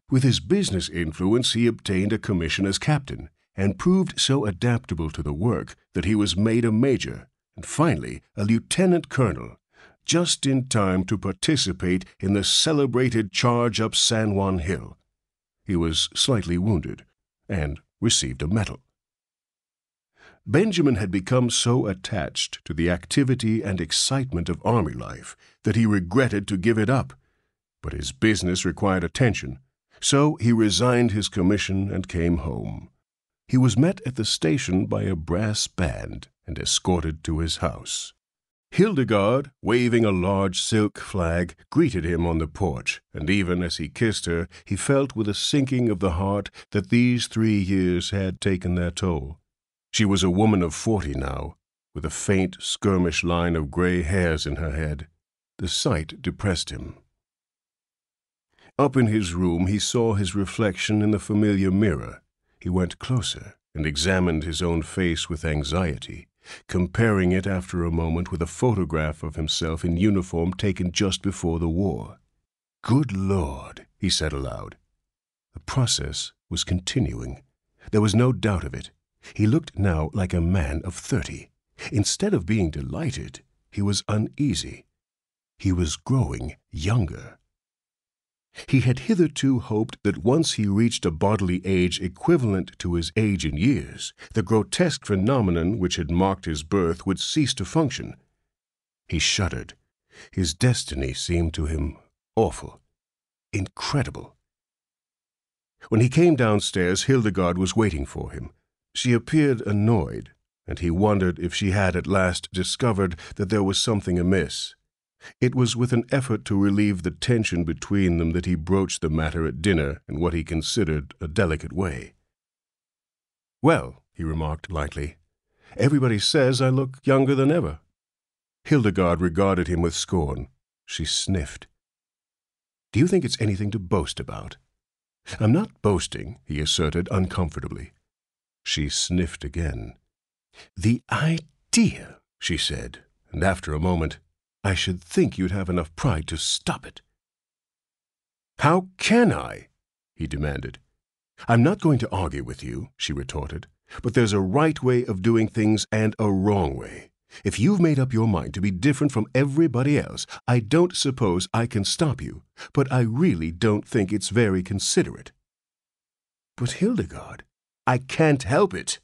With his business influence, he obtained a commission as captain, and proved so adaptable to the work that he was made a major, and finally a lieutenant colonel, just in time to participate in the celebrated charge up San Juan Hill. He was slightly wounded, and received a medal. Benjamin had become so attached to the activity and excitement of army life that he regretted to give it up, but his business required attention, so he resigned his commission and came home. He was met at the station by a brass band and escorted to his house. Hildegarde, waving a large silk flag, greeted him on the porch, and even as he kissed her, he felt with a sinking of the heart that these three years had taken their toll. She was a woman of forty now, with a faint skirmish line of gray hairs in her head. The sight depressed him. Up in his room he saw his reflection in the familiar mirror. He went closer and examined his own face with anxiety, comparing it after a moment with a photograph of himself in uniform taken just before the war. "Good Lord," he said aloud. The process was continuing. There was no doubt of it. He looked now like a man of thirty. Instead of being delighted, he was uneasy. He was growing younger. He had hitherto hoped that once he reached a bodily age equivalent to his age in years, the grotesque phenomenon which had marked his birth would cease to function. He shuddered. His destiny seemed to him awful, incredible. When he came downstairs, Hildegarde was waiting for him. She appeared annoyed, and he wondered if she had at last discovered that there was something amiss. It was with an effort to relieve the tension between them that he broached the matter at dinner in what he considered a delicate way. "Well," he remarked lightly, "everybody says I look younger than ever." Hildegarde regarded him with scorn. She sniffed. "Do you think it's anything to boast about?" "I'm not boasting," he asserted uncomfortably. She sniffed again. "The idea," she said, and after a moment, "I should think you'd have enough pride to stop it." "How can I?" he demanded. "I'm not going to argue with you," she retorted, "but there's a right way of doing things and a wrong way. If you've made up your mind to be different from everybody else, I don't suppose I can stop you, but I really don't think it's very considerate." "But Hildegarde—" "I can't help it."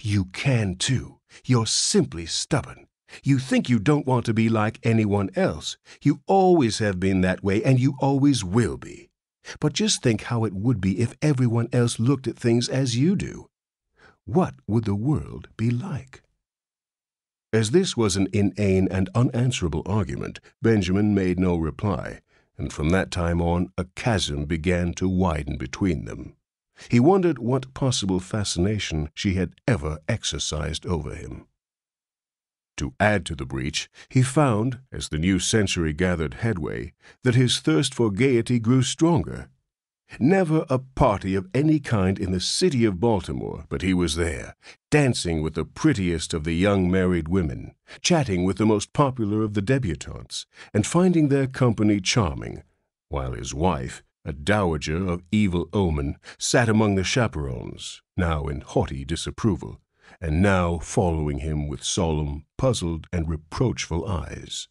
"You can too. You're simply stubborn. You think you don't want to be like anyone else. You always have been that way, and you always will be. But just think how it would be if everyone else looked at things as you do. What would the world be like?" As this was an inane and unanswerable argument, Benjamin made no reply, and from that time on a chasm began to widen between them. He wondered what possible fascination she had ever exercised over him. To add to the breach, he found, as the new century gathered headway, that his thirst for gaiety grew stronger. Never a party of any kind in the city of Baltimore, but he was there, dancing with the prettiest of the young married women, chatting with the most popular of the debutantes, and finding their company charming, while his wife, a dowager of evil omen, sat among the chaperons, now in haughty disapproval, and now following him with solemn, puzzled, and reproachful eyes.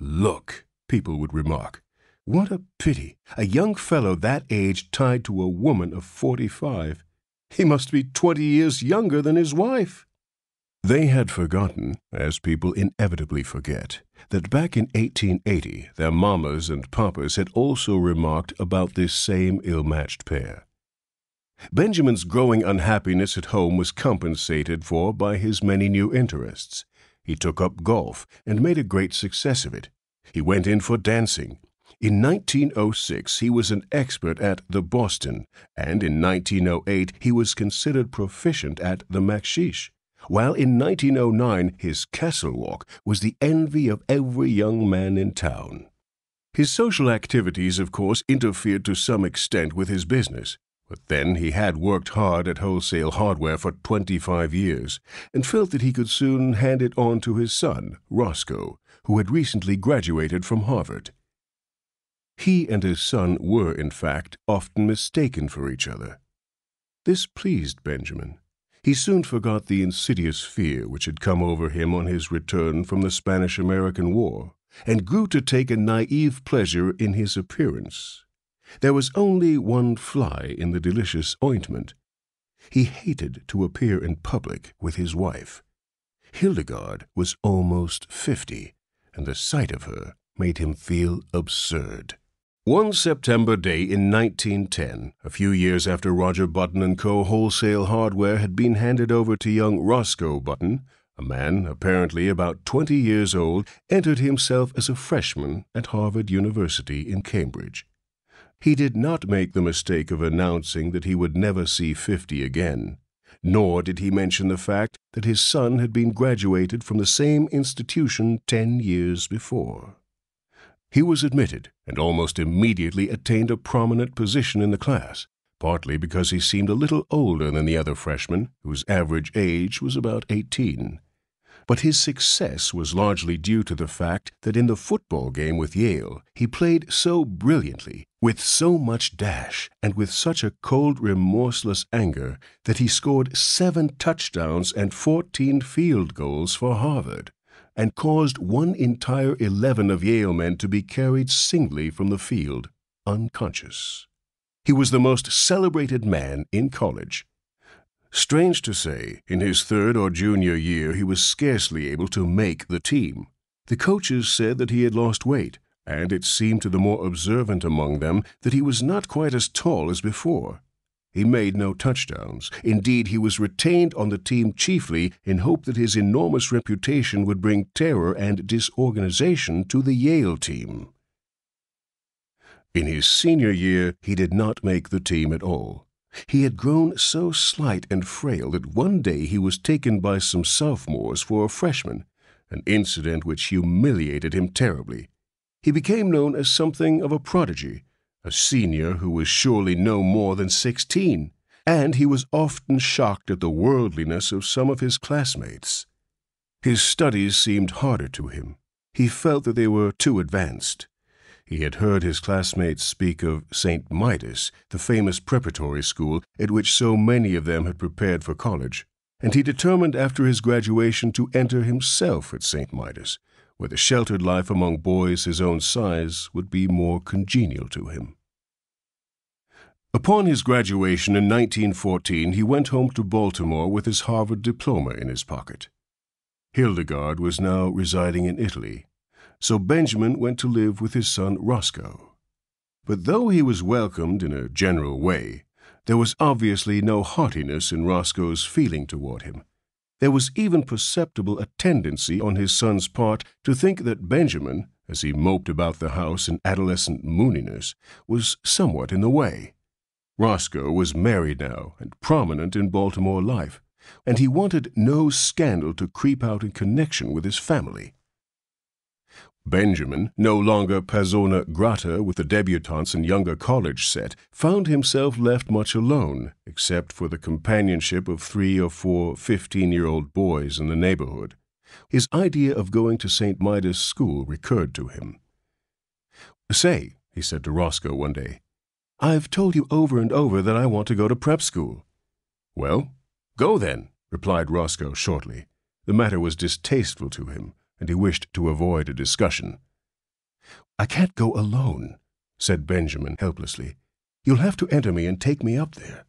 "Look," people would remark, "what a pity, a young fellow that age tied to a woman of forty-five. He must be twenty years younger than his wife." They had forgotten, as people inevitably forget, that back in eighteen eighty their mamas and papas had also remarked about this same ill-matched pair. Benjamin's growing unhappiness at home was compensated for by his many new interests. He took up golf and made a great success of it. He went in for dancing. In nineteen oh six, he was an expert at the Boston, and in nineteen oh eight, he was considered proficient at the Macksheesh, while in nineteen oh nine, his Castle Walk was the envy of every young man in town. His social activities, of course, interfered to some extent with his business, but then he had worked hard at wholesale hardware for twenty-five years and felt that he could soon hand it on to his son, Roscoe, who had recently graduated from Harvard. He and his son were, in fact, often mistaken for each other. This pleased Benjamin. He soon forgot the insidious fear which had come over him on his return from the Spanish-American War, and grew to take a naive pleasure in his appearance. There was only one fly in the delicious ointment. He hated to appear in public with his wife. Hildegarde was almost fifty, and the sight of her made him feel absurd. One September day in nineteen ten, a few years after Roger Button and Co. wholesale hardware had been handed over to young Roscoe Button, a man apparently about twenty years old entered himself as a freshman at Harvard University in Cambridge. He did not make the mistake of announcing that he would never see fifty again, nor did he mention the fact that his son had been graduated from the same institution ten years before. He was admitted and almost immediately attained a prominent position in the class, partly because he seemed a little older than the other freshmen, whose average age was about eighteen. But his success was largely due to the fact that in the football game with Yale, he played so brilliantly, with so much dash, and with such a cold, remorseless anger that he scored seven touchdowns and fourteen field goals for Harvard, and caused one entire eleven of Yale men to be carried singly from the field, unconscious. He was the most celebrated man in college. Strange to say, in his third or junior year, he was scarcely able to make the team. The coaches said that he had lost weight, and it seemed to the more observant among them that he was not quite as tall as before. He made no touchdowns. Indeed, he was retained on the team chiefly in hope that his enormous reputation would bring terror and disorganization to the Yale team. In his senior year, he did not make the team at all. He had grown so slight and frail that one day he was taken by some sophomores for a freshman, an incident which humiliated him terribly. He became known as something of a prodigy, a senior who was surely no more than sixteen, and he was often shocked at the worldliness of some of his classmates. His studies seemed harder to him. He felt that they were too advanced. He had heard his classmates speak of Saint Midas, the famous preparatory school at which so many of them had prepared for college, and he determined after his graduation to enter himself at Saint Midas, where the sheltered life among boys his own size would be more congenial to him. Upon his graduation in nineteen fourteen, he went home to Baltimore with his Harvard diploma in his pocket. Hildegarde was now residing in Italy, so Benjamin went to live with his son Roscoe. But though he was welcomed in a general way, there was obviously no heartiness in Roscoe's feeling toward him. There was even perceptible a tendency on his son's part to think that Benjamin, as he moped about the house in adolescent mooniness, was somewhat in the way. Roscoe was married now and prominent in Baltimore life, and he wanted no scandal to creep out in connection with his family. Benjamin, no longer persona grata with the debutantes and younger college set, found himself left much alone, except for the companionship of three or four fifteen-year-old boys in the neighborhood. His idea of going to Saint Midas School recurred to him. "Say," he said to Roscoe one day, "I've told you over and over that I want to go to prep school." "Well, go then," replied Roscoe shortly. The matter was distasteful to him, and he wished to avoid a discussion. "I can't go alone," said Benjamin helplessly. "You'll have to enter me and take me up there."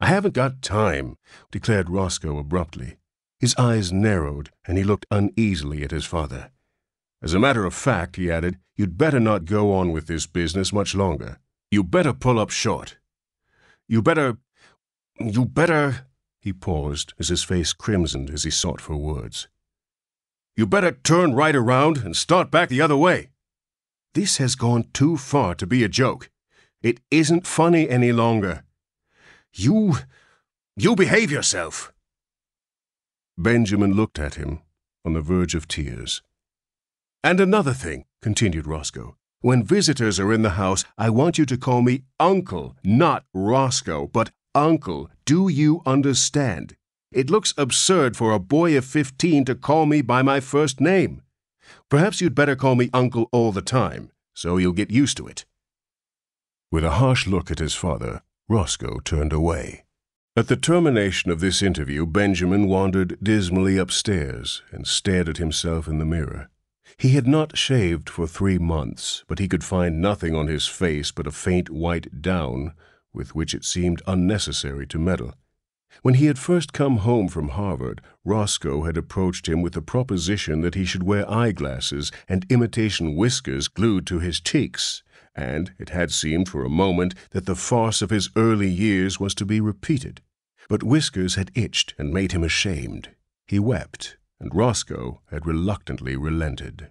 "I haven't got time," declared Roscoe abruptly. His eyes narrowed, and he looked uneasily at his father. "As a matter of fact," he added, "you'd better not go on with this business much longer. You better pull up short. You better... you better..." He paused as his face crimsoned as he sought for words. "You better turn right around and start back the other way." This has gone too far to be a joke. It isn't funny any longer. You... you behave yourself." Benjamin looked at him, on the verge of tears. "And another thing," continued Roscoe, "when visitors are in the house, I want you to call me Uncle, not Roscoe, but Uncle. Do you understand? It looks absurd for a boy of fifteen to call me by my first name. Perhaps you'd better call me Uncle all the time, so you'll get used to it." With a harsh look at his father, Roscoe turned away. At the termination of this interview, Benjamin wandered dismally upstairs and stared at himself in the mirror. He had not shaved for three months, but he could find nothing on his face but a faint white down, with which it seemed unnecessary to meddle. When he had first come home from Harvard, Roscoe had approached him with the proposition that he should wear eyeglasses and imitation whiskers glued to his cheeks, and it had seemed for a moment that the farce of his early years was to be repeated. But whiskers had itched and made him ashamed. He wept, and Roscoe had reluctantly relented.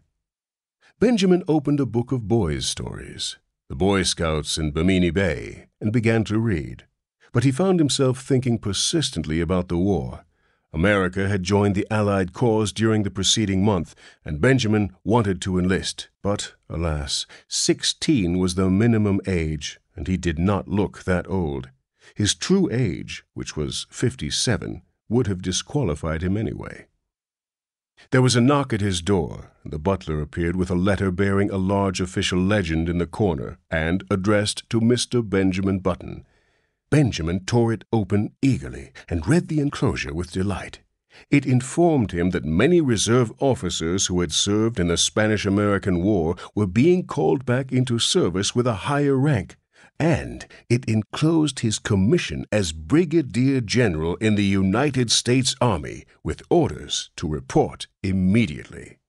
Benjamin opened a book of boys' stories, The Boy Scouts in Bimini Bay, and began to read. But he found himself thinking persistently about the war. America had joined the Allied cause during the preceding month, and Benjamin wanted to enlist. But, alas, sixteen was the minimum age, and he did not look that old. His true age, which was fifty-seven, would have disqualified him anyway. There was a knock at his door, and the butler appeared with a letter bearing a large official legend in the corner, and addressed to Mister Benjamin Button. Benjamin tore it open eagerly and read the enclosure with delight. It informed him that many reserve officers who had served in the Spanish-American War were being called back into service with a higher rank, and it enclosed his commission as Brigadier General in the United States Army, with orders to report immediately.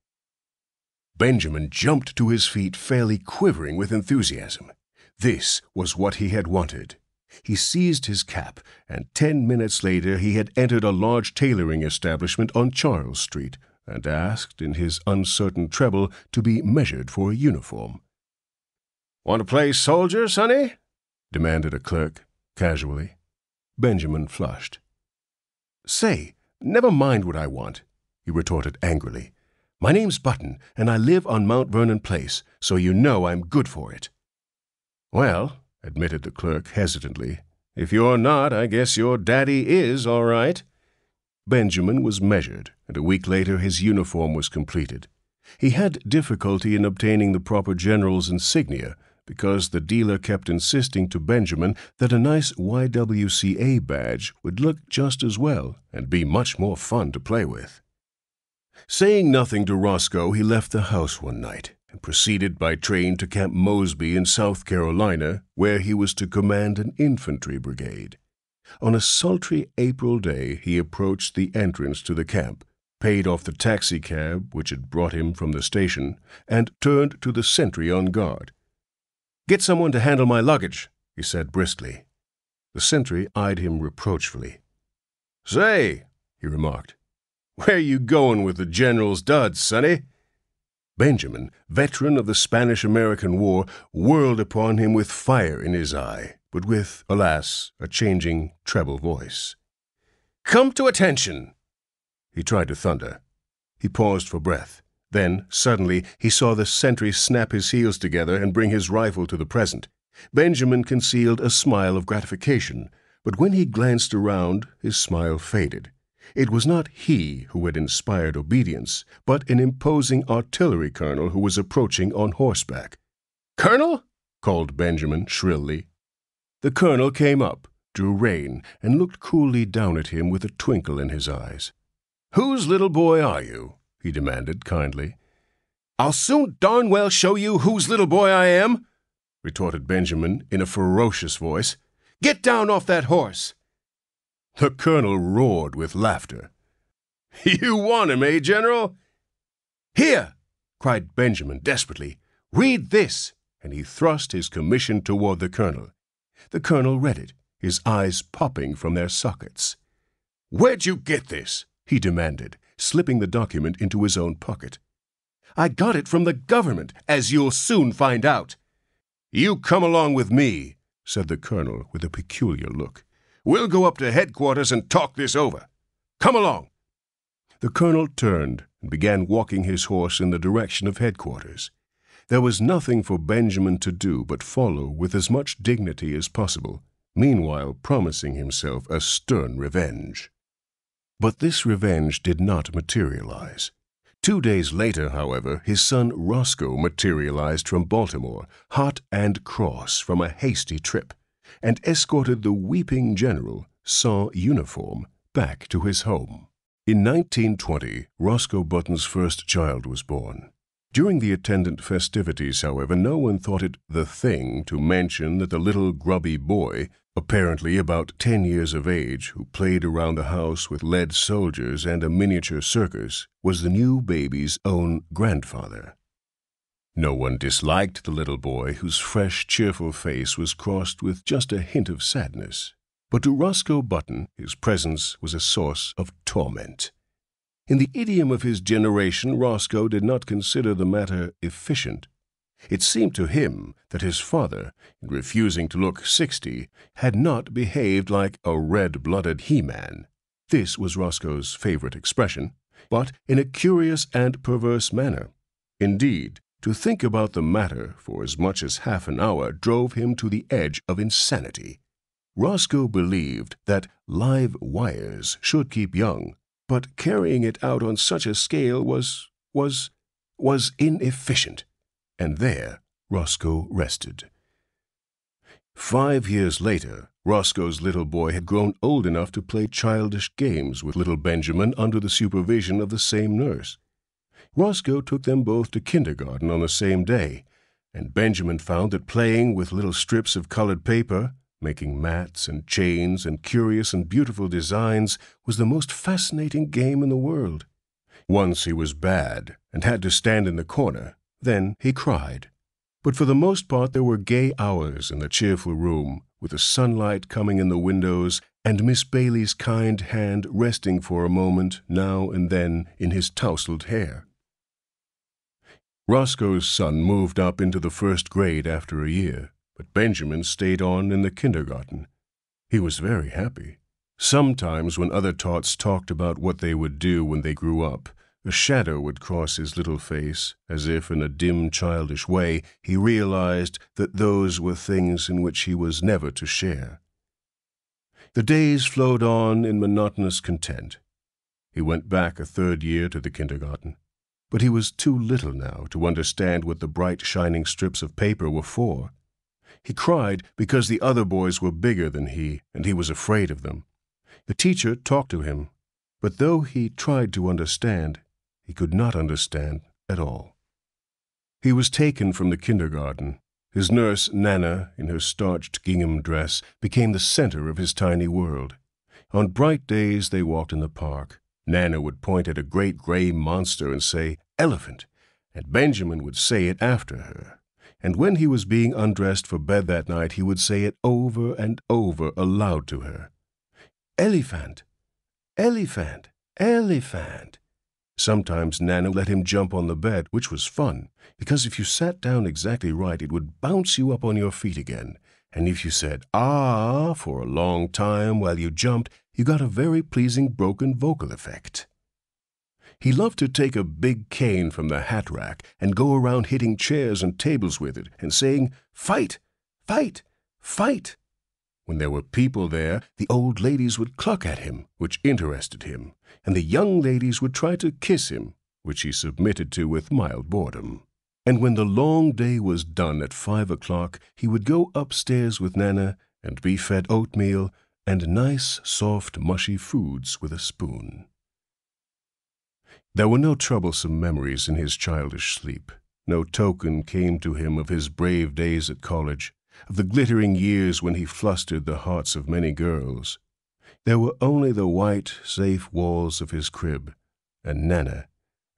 Benjamin jumped to his feet, fairly quivering with enthusiasm. This was what he had wanted. He seized his cap, and ten minutes later he had entered a large tailoring establishment on Charles Street, and asked in his uncertain treble to be measured for a uniform. "Want to play soldier, sonny?" demanded a clerk, casually. Benjamin flushed. "Say, never mind what I want," he retorted angrily. "My name's Button, and I live on Mount Vernon Place, so you know I'm good for it." "Well," admitted the clerk hesitantly, "if you're not, I guess your daddy is, all right." Benjamin was measured, and a week later his uniform was completed. He had difficulty in obtaining the proper general's insignia, because the dealer kept insisting to Benjamin that a nice Y W C A badge would look just as well and be much more fun to play with. Saying nothing to Roscoe, he left the house one night, and proceeded by train to Camp Mosby in South Carolina, where he was to command an infantry brigade. On a sultry April day he approached the entrance to the camp, paid off the taxicab which had brought him from the station, and turned to the sentry on guard. "Get someone to handle my luggage," he said briskly. The sentry eyed him reproachfully. "Say," he remarked, "where you going with the general's duds, sonny?" Benjamin, veteran of the Spanish-American War, whirled upon him with fire in his eye, but with, alas, a changing treble voice. "Come to attention!" he tried to thunder. He paused for breath. Then, suddenly, he saw the sentry snap his heels together and bring his rifle to the present. Benjamin concealed a smile of gratification, but when he glanced around, his smile faded. It was not he who had inspired obedience, but an imposing artillery colonel who was approaching on horseback. "Colonel?" called Benjamin shrilly. The colonel came up, drew rein, and looked coolly down at him with a twinkle in his eyes. "Whose little boy are you?" he demanded kindly. "I'll soon darn well show you whose little boy I am," retorted Benjamin in a ferocious voice. "Get down off that horse!" The colonel roared with laughter. "You want him, eh, General?" "Here!" cried Benjamin desperately. "Read this!" And he thrust his commission toward the colonel. The colonel read it, his eyes popping from their sockets. "Where'd you get this?" he demanded, slipping the document into his own pocket. I got it from the government, as you'll soon find out." "You come along with me," said the colonel with a peculiar look. "We'll go up to headquarters and talk this over. Come along." The colonel turned and began walking his horse in the direction of headquarters. There was nothing for Benjamin to do but follow with as much dignity as possible, meanwhile promising himself a stern revenge. But this revenge did not materialize. Two days later, however, his son Roscoe materialized from Baltimore, hot and cross from a hasty trip, and escorted the weeping General, sans uniform, back to his home. In nineteen twenty, Roscoe Button's first child was born. During the attendant festivities, however, no one thought it the thing to mention that the little grubby boy, apparently about ten years of age, who played around the house with lead soldiers and a miniature circus, was the new baby's own grandfather. No one disliked the little boy, whose fresh, cheerful face was crossed with just a hint of sadness. But to Roscoe Button, his presence was a source of torment. In the idiom of his generation, Roscoe did not consider the matter efficient. It seemed to him that his father, in refusing to look sixty, had not behaved like a red-blooded he-man. This was Roscoe's favorite expression, but in a curious and perverse manner. Indeed, to think about the matter for as much as half an hour drove him to the edge of insanity. Roscoe believed that live wires should keep young, but carrying it out on such a scale was, was, was inefficient, and there Roscoe rested. Five years later, Roscoe's little boy had grown old enough to play childish games with little Benjamin under the supervision of the same nurse. Roscoe took them both to kindergarten on the same day, and Benjamin found that playing with little strips of colored paper, making mats and chains and curious and beautiful designs, was the most fascinating game in the world. Once he was bad and had to stand in the corner, then he cried. But for the most part there were gay hours in the cheerful room, with the sunlight coming in the windows and Miss Bailey's kind hand resting for a moment now and then in his tousled hair. Roscoe's son moved up into the first grade after a year, but Benjamin stayed on in the kindergarten. He was very happy. Sometimes when other tots talked about what they would do when they grew up, a shadow would cross his little face, as if in a dim childish way he realized that those were things in which he was never to share. The days flowed on in monotonous content. He went back a third year to the kindergarten, but he was too little now to understand what the bright shining strips of paper were for. He cried because the other boys were bigger than he, and he was afraid of them. The teacher talked to him, but though he tried to understand, he could not understand at all. He was taken from the kindergarten. His nurse, Nana, in her starched gingham dress, became the center of his tiny world. On bright days they walked in the park. Nana would point at a great gray monster and say, "Elephant," and Benjamin would say it after her. And when he was being undressed for bed that night, he would say it over and over aloud to her. "Elephant, elephant, elephant." Sometimes Nana let him jump on the bed, which was fun, because if you sat down exactly right, it would bounce you up on your feet again. And if you said, "ah," for a long time while you jumped, you got a very pleasing broken vocal effect. He loved to take a big cane from the hat rack and go around hitting chairs and tables with it and saying, "Fight! Fight! Fight!" When there were people there, the old ladies would cluck at him, which interested him, and the young ladies would try to kiss him, which he submitted to with mild boredom. And when the long day was done at five o'clock, he would go upstairs with Nana and be fed oatmeal and nice, soft, mushy foods with a spoon. There were no troublesome memories in his childish sleep. No token came to him of his brave days at college, of the glittering years when he flustered the hearts of many girls. There were only the white, safe walls of his crib, and Nana,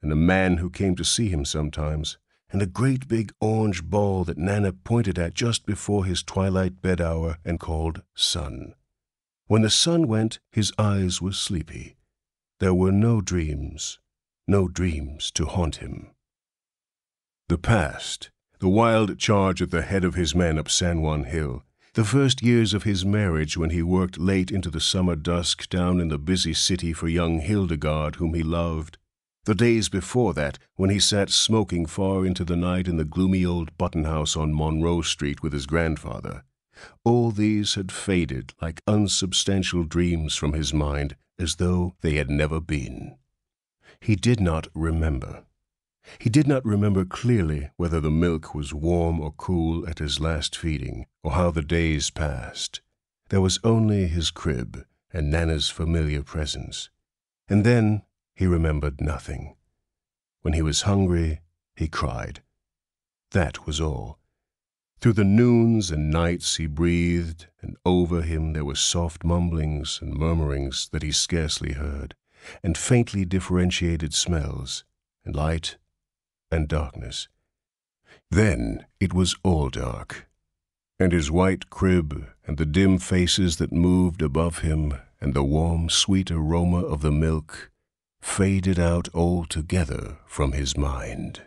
and a man who came to see him sometimes, and a great big orange ball that Nana pointed at just before his twilight bed hour and called sun. When the sun went, his eyes were sleepy. There were no dreams. No dreams to haunt him. The past, the wild charge at the head of his men up San Juan Hill, the first years of his marriage when he worked late into the summer dusk down in the busy city for young Hildegarde whom he loved, the days before that when he sat smoking far into the night in the gloomy old Button house on Monroe Street with his grandfather, all these had faded like unsubstantial dreams from his mind as though they had never been. He did not remember. He did not remember clearly whether the milk was warm or cool at his last feeding, or how the days passed. There was only his crib and Nana's familiar presence. And then he remembered nothing. When he was hungry, he cried. That was all. Through the noons and nights he breathed, and over him there were soft mumblings and murmurings that he scarcely heard, and faintly differentiated smells, and light and darkness. Then it was all dark, and his white crib, and the dim faces that moved above him, and the warm, sweet aroma of the milk faded out altogether from his mind.